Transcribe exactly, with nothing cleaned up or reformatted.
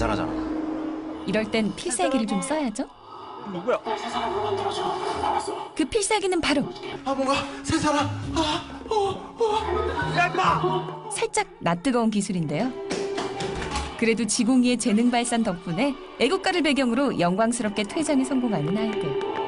자잘하잖아. 이럴 땐 필살기를 좀 써야죠. 누구야? 그 필살기는 바로 아 뭔가 세사람 아 어 어 야 인마 살짝 낯뜨거운 기술인데요. 그래도 지공이의 재능 발산 덕분에 애국가를 배경으로 영광스럽게 퇴장에 성공하는 아이들.